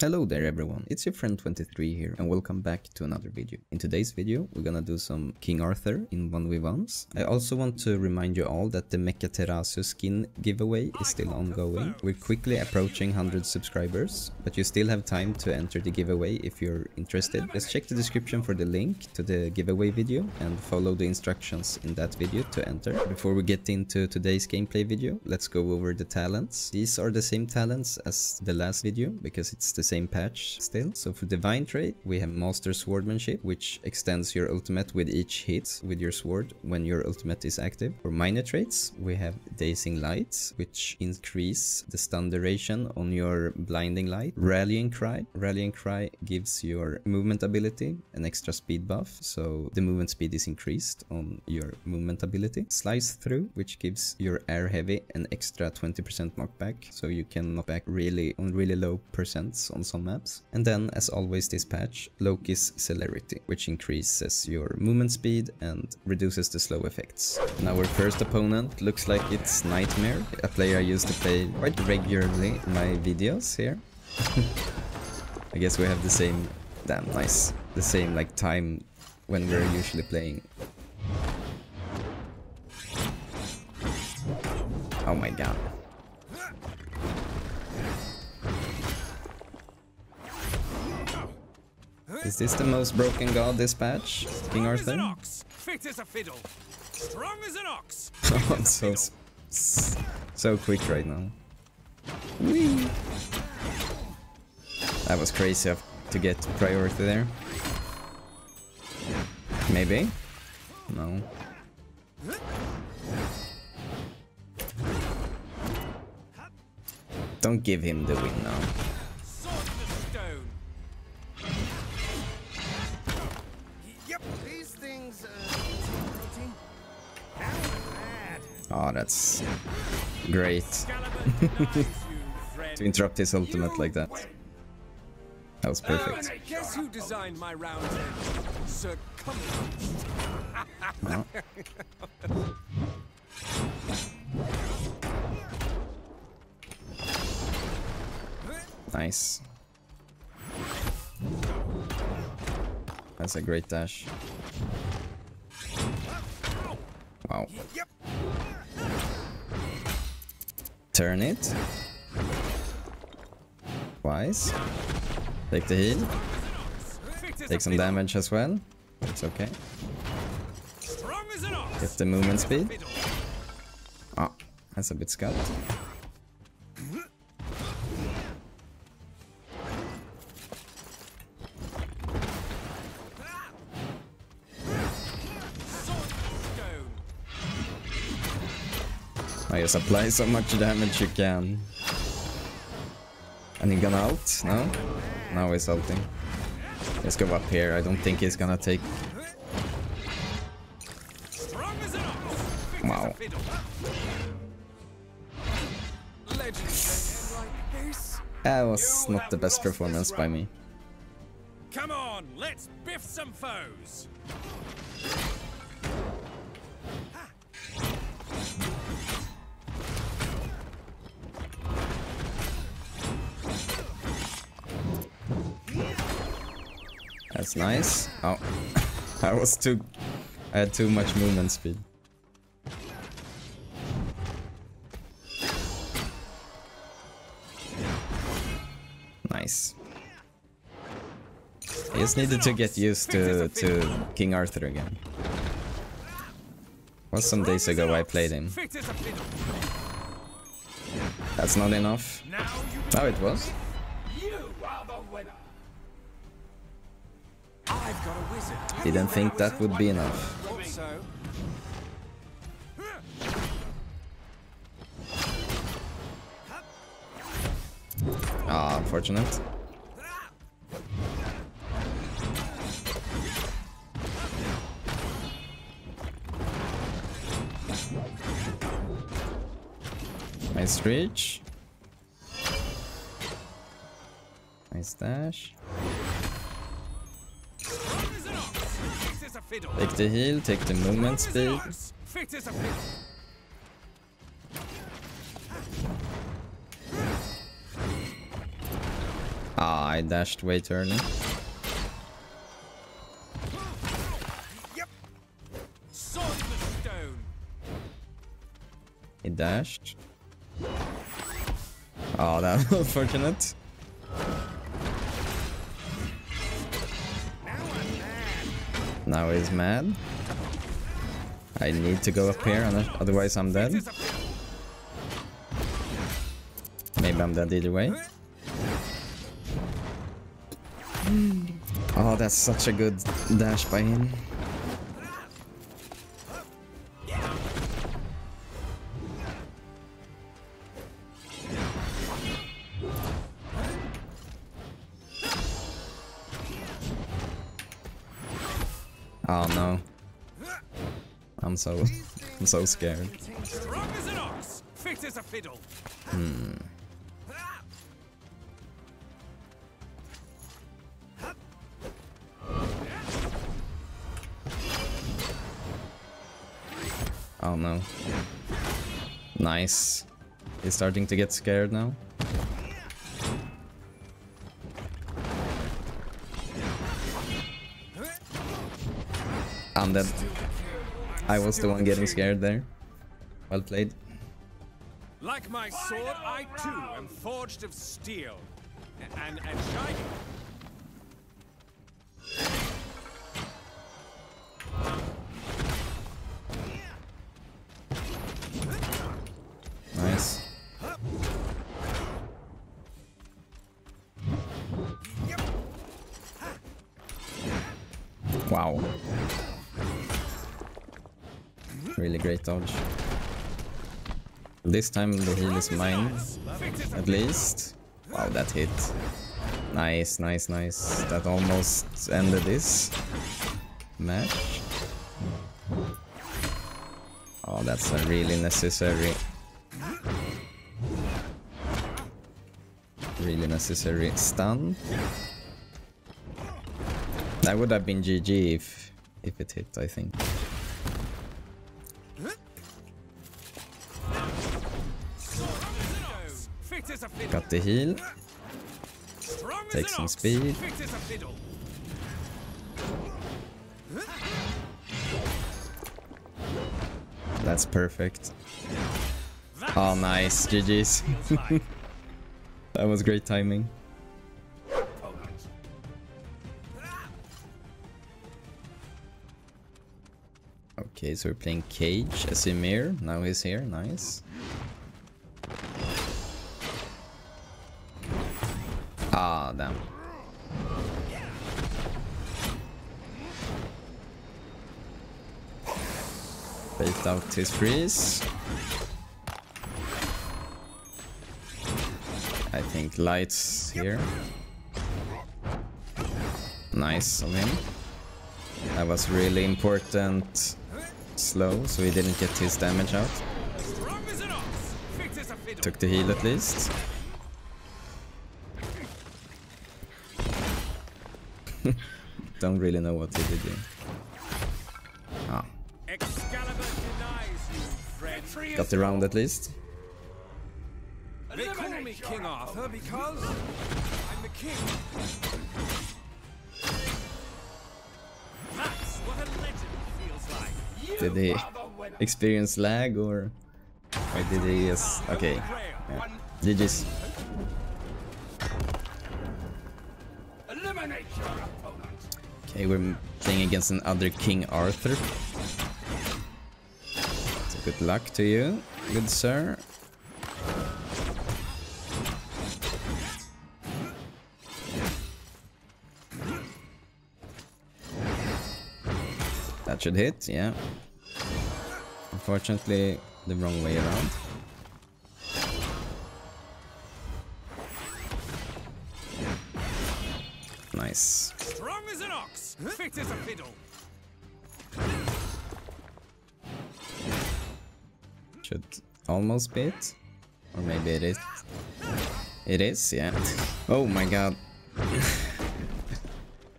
Hello there everyone, it's your friend 23 here and welcome back to another video. In today's video we're gonna do some King Arthur in 1v1s. I also want to remind you all that the Mechaterasu skin giveaway is still ongoing. We're quickly approaching 100 subscribers, but you still have time to enter the giveaway if you're interested. Just check the description for the link to the giveaway video and follow the instructions in that video to enter. Before we get into today's gameplay video, let's go over the talents. These are the same talents as the last video because it's the same patch still. So for divine trait we have master swordmanship, which extends your ultimate with each hit with your sword when your ultimate is active. For minor traits we have dazing lights, which increase the stun duration on your blinding light. Rallying cry gives your movement ability an extra speed buff, so the movement speed is increased on your movement ability. Slice through, which gives your air heavy an extra 20% knockback, so you can knock back really low percents on some maps. And then, as always this patch, Loki's celerity, which increases your movement speed and reduces the slow effects. And our first opponent looks like it's Nightmare, a player I used to play quite regularly in my videos here. I guess we have the same, damn nice, the same like time when we're usually playing. Oh my god. Is this the most broken god this patch? King Arthur? Fit as a fiddle. Strong as an ox. I'm so quick right now. Whee! That was crazy to get priority there. Maybe? No. Don't give him the win now. Oh, that's great. To interrupt his ultimate like that. That was perfect. No. Nice. That's a great dash. Wow. Turn it. Wise. Take the heal. Take some damage as well. It's okay. Get the movement speed. Ah, oh, that's a bit scuffed. I just apply so much damage you can. And he's gonna ult? No? Now he's ulting. Let's go up here, I don't think he's gonna take... Wow. That was not the best performance by me. Come on, let's biff some foes! That's nice. Oh, I had too much movement speed. Nice. I just needed to get used to King Arthur again. Was some days ago I played him. That's not enough. Now it was. Didn't think that would be enough. Ah, unfortunate. Nice reach. Nice dash. Take the heal, take the movement speed. Ah, I dashed way early. Yep. Sword the stone. He dashed. Oh, that's unfortunate. Now he's mad. I need to go up here, otherwise I'm dead. Maybe I'm dead either way. Oh, that's such a good dash by him. Oh no. I'm so scared. Strong as an ox, fit as a fiddle. Oh no. Nice. He's starting to get scared now. I'm dead. I was the one getting scared there. Well played. Like my sword, I too am forged of steel. And shining. Nice. Wow. Really great dodge. This time the heal is mine, at least. Wow, that hit. Nice, nice, nice. That almost ended this match. Oh, that's a really necessary... really necessary stun. That would have been GG if it hit, I think. Got the heal. Take some speed. That's perfect. Oh, nice. GG's. That was great timing. Okay, so we're playing Cage as Ymir. Now he's here. Nice. Ah, damn. Bait out his freeze. I think lights here. Nice on him. That was really important. Slow, so he didn't get his damage out. Took the heal at least. Don't really know what they did there. Ah. Excalibur denies you, got the round at least. They call me King Arthur because I'm the king. That's what a legend feels like. Did he experience lag or why did he? Yes. Okay. Yeah. GG's. Okay, we're playing against another King Arthur. So good luck to you, good sir. That should hit, yeah. Unfortunately, the wrong way around. Nice. Strong as an ox, fit as a fiddle. Should almost be it, or maybe it is. It is, yeah. Oh my god!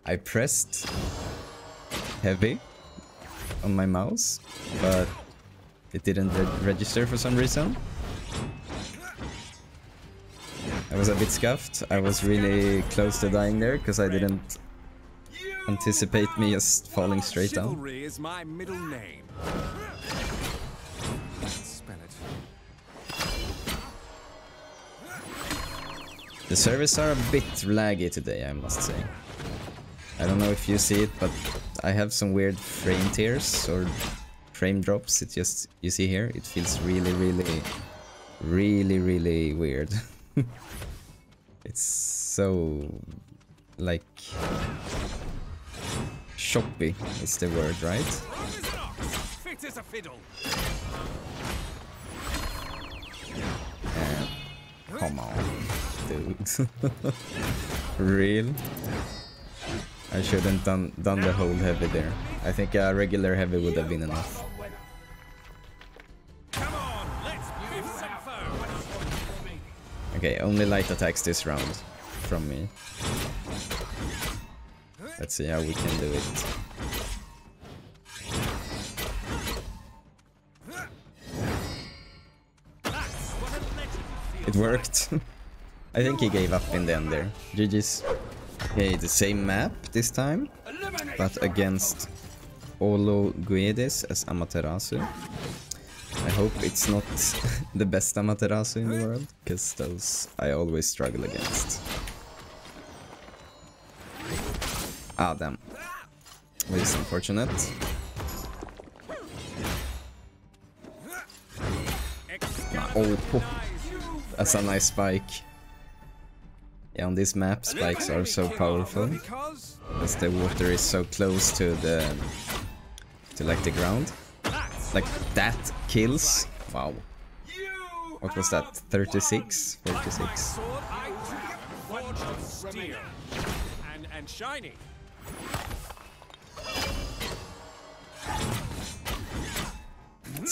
I pressed heavy on my mouse, but it didn't register for some reason. I was a bit scuffed. I was really close to dying there because I didn't anticipate me just falling straight down. Chivalry is my middle name. Spell it. The servers are a bit laggy today, I must say. I don't know if you see it, but I have some weird frame tears or frame drops. It just, you see here, it feels really weird. It's so, like, choppy is the word, right? Fit as a fiddle. Come on, dude. Real? I shouldn't done the whole heavy there. I think a regular heavy would have been enough. Okay, only light attacks this round from me. Let's see how we can do it. It worked. I think he gave up in the end there. GG's. Okay, the same map this time, but against Olo Guedes as Amaterasu. I hope it's not the best Amaterasu in the world, because those I always struggle against. Ah, damn. Which is unfortunate. Oh, that's a nice spike. Yeah, on this map, spikes are so powerful, as the water is so close to the... like, the ground. Like, that kills. Wow. What was that? 36? 46? Let's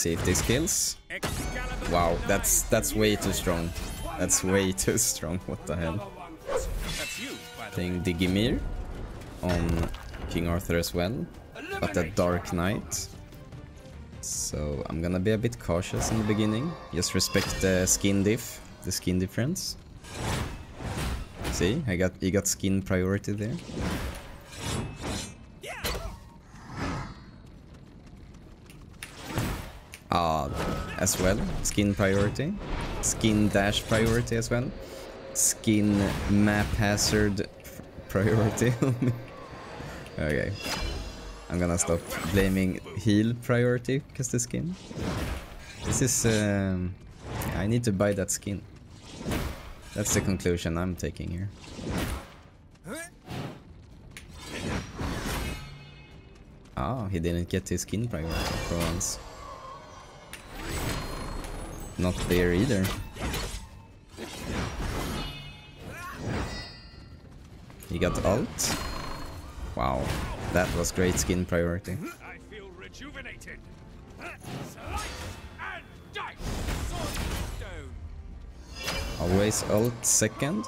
see if this kills. Wow, that's way too strong. That's way too strong. What the hell? Playing Digimir on King Arthur as well, but a Dark Knight. So I'm gonna be a bit cautious in the beginning. Just respect the skin diff, the skin difference. See, you got skin priority there. Ah, as well, skin priority, skin dash priority as well, skin map hazard priority. Okay. I'm gonna stop blaming heal priority, because the skin. This is... I need to buy that skin. That's the conclusion I'm taking here. Oh, he didn't get his skin priority for once. Not there either. He got ult. Wow. That was great skin priority. I feel rejuvenated. Always ult second.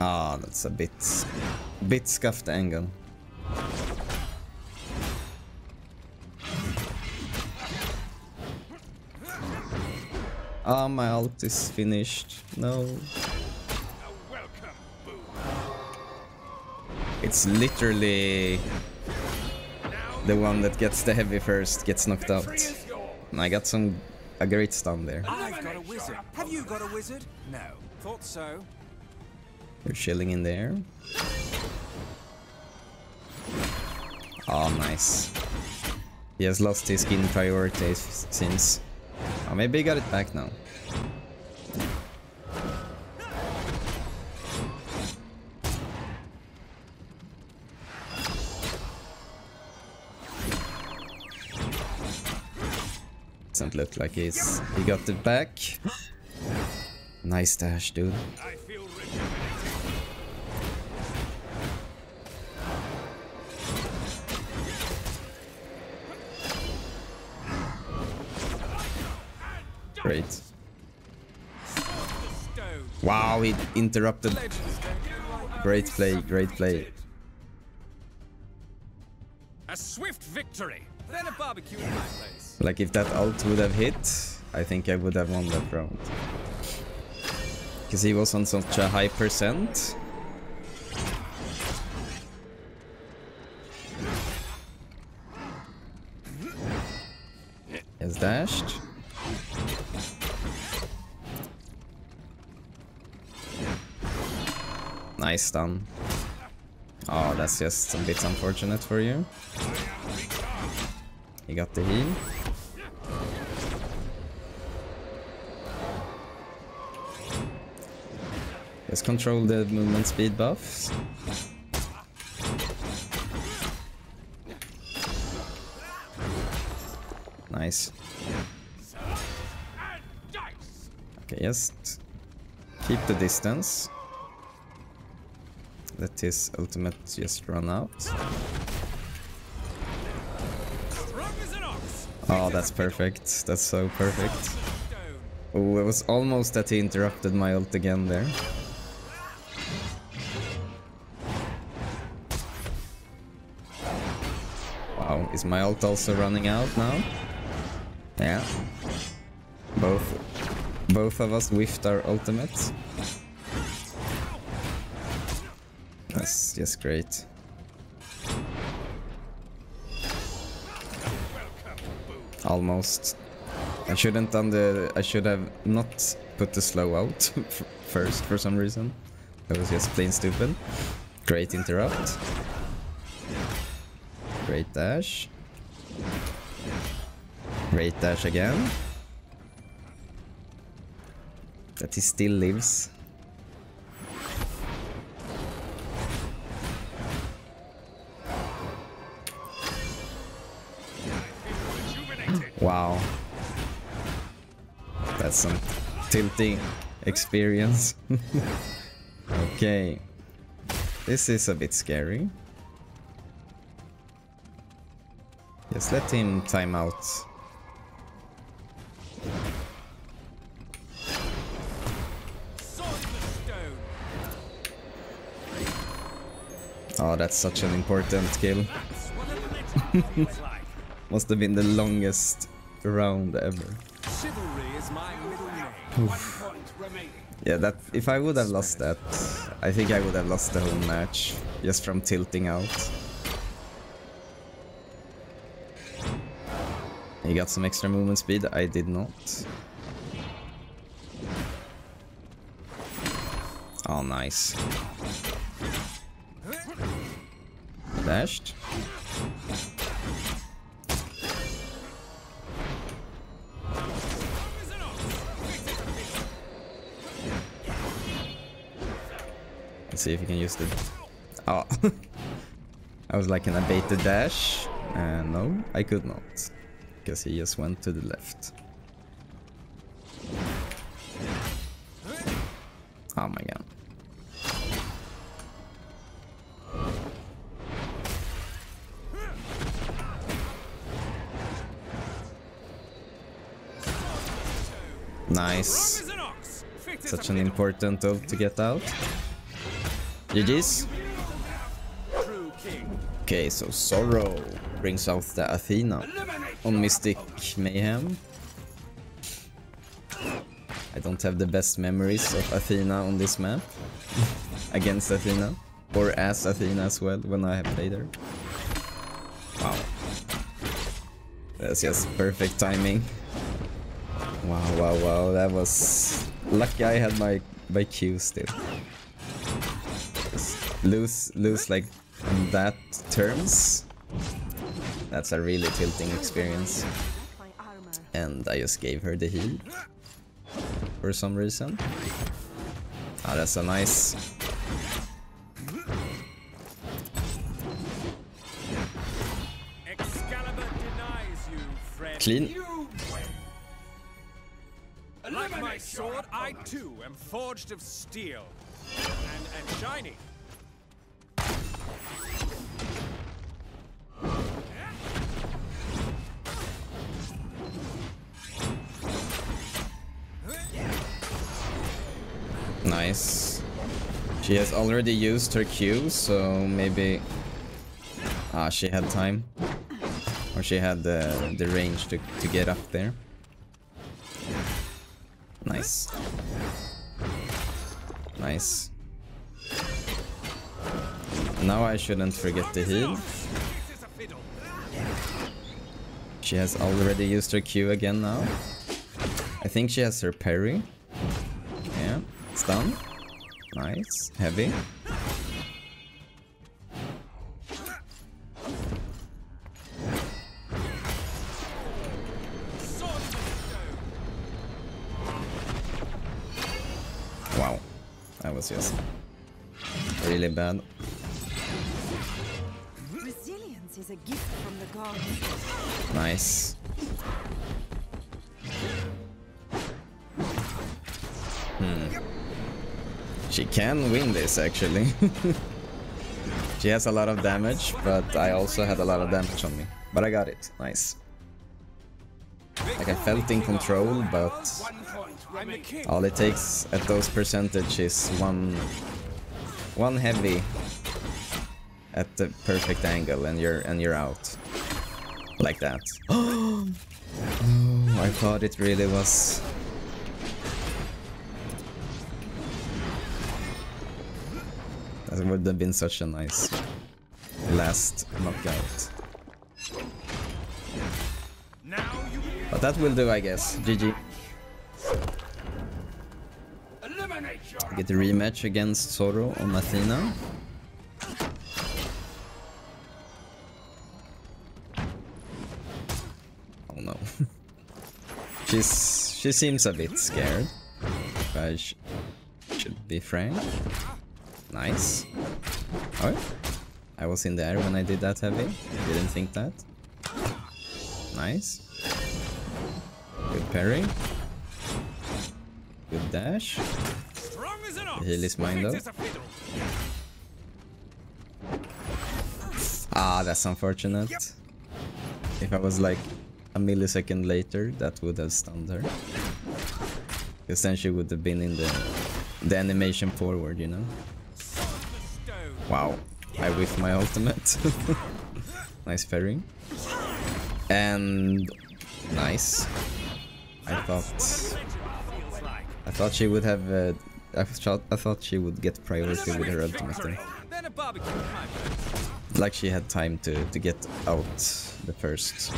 Ah, that's a bit scuffed angle. Ah, my ult is finished. No. It's literally the one that gets the heavy first gets knocked out. And I got a great stun there. I've got a wizard. Have you got a wizard? No. Thought so. They're chilling in there. Oh, nice. He has lost his skin priorities since. Oh, maybe he got it back now. Doesn't look like he got it back. Nice dash, dude. Great. Wow, he interrupted. Great play, great play. swift victory. Then a barbecue in my place. Like if that ult would have hit, I think I would have won that round. Because he was on such a high percent. He has dashed. Nice done. Oh, that's just a bit unfortunate for you. He got the heal. Let's control the movement speed buffs. Nice. Okay, just keep the distance. Let his ultimate just run out. Oh, that's perfect. That's so perfect. Oh, it was almost that he interrupted my ult again there. Wow, is my ult also running out now? Yeah. Both of us whiffed our ultimates. That's just great. Almost. I should have not put the slow out first for some reason. That was just plain stupid. Great interrupt. Great dash. Great dash again. That he still lives. Wow, that's some tilting experience. Okay, this is a bit scary. Just let him time out. Oh, that's such an important kill. Must have been the longest round ever. Oof. Yeah, that if I would have lost that, I think I would have lost the whole match just from tilting out. He got some extra movement speed. I did not. Oh, nice. Dashed. See if you can use the... Oh. I was like in a baited dash. No, I could not. Because he just went to the left. Oh my god. Nice. Such an important ult to get out. GG's. Okay, so Sorrow brings out the Athena on Mystic Mayhem. I don't have the best memories of Athena on this map. Against Athena. Or as Athena as well, when I have played her. Wow. That's just perfect timing. Wow, wow, wow. That was... Lucky I had my Q still. Lose like that terms. That's a really tilting experience. And I just gave her the heal for some reason. Ah, oh, that's so nice. Excalibur denies you, friend. Clean. Like my sword, I too am forged of steel and shiny. Nice. She has already used her Q, so maybe... Ah, she had time. Or she had the range to get up there. Nice. Nice. Now I shouldn't forget to heal. She has already used her Q again now. I think she has her parry. Yeah, stun. Nice, heavy. Wow, that was just really bad. Resilience is a gift from the gods. Nice. She can win this, actually. She has a lot of damage, but I also had a lot of damage on me. But I got it. Nice. Like, I felt in control, but all it takes at those percentage is one heavy at the perfect angle, and you're out. Like that. Oh, I thought it really was. That would have been such a nice last knockout. But that will do, I guess. GG. Get the rematch against Sorrow on Athena. Oh no. She seems a bit scared, if I should be frank. Nice. Oh, I was in the air when I did that heavy. Didn't think that. Nice. Good parry. Good dash. The heal is mine though. Ah, that's unfortunate. If I was like a millisecond later, that would have stunned her. Because then she would have been in the animation forward, you know? Wow, I whiffed my ultimate. Nice parry. And nice. I thought she would have I thought she would get priority with her ultimate there. Like she had time to get out the first.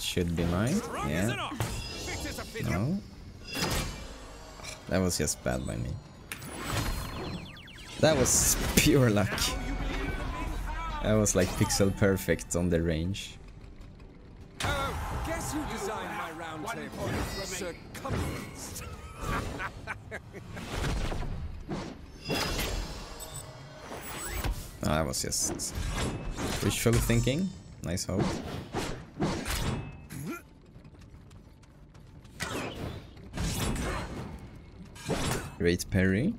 Should be mine. Yeah. No. That was just bad by me. That was pure luck. That was like pixel perfect on the range. Guess who designed my round table? Circumference. That was just wishful thinking. Nice hope. Great parry.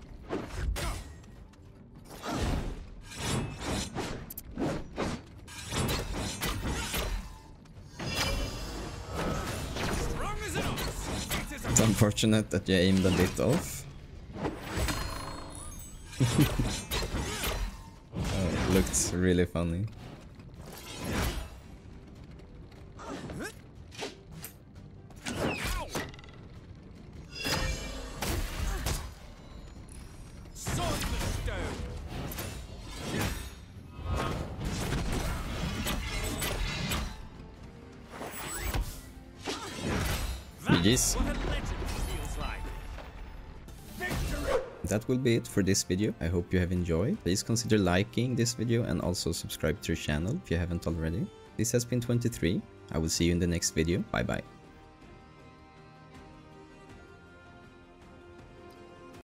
It's unfortunate that you aimed a bit off. Oh, it looked really funny. That will be it for this video. I hope you have enjoyed. Please consider liking this video and also subscribe to the channel if you haven't already. This has been 23. I will see you in the next video. Bye bye.